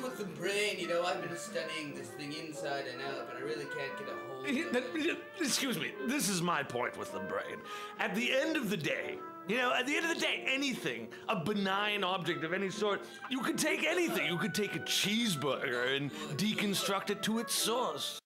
thing with the brain, you know, I've been studying this thing inside and out, but I really can't get a hold of it. Excuse me, this is my point with the brain. At the end of the day, you know, at the end of the day, anything, a benign object of any sort, you could take anything. You could take a cheeseburger and deconstruct it to its source.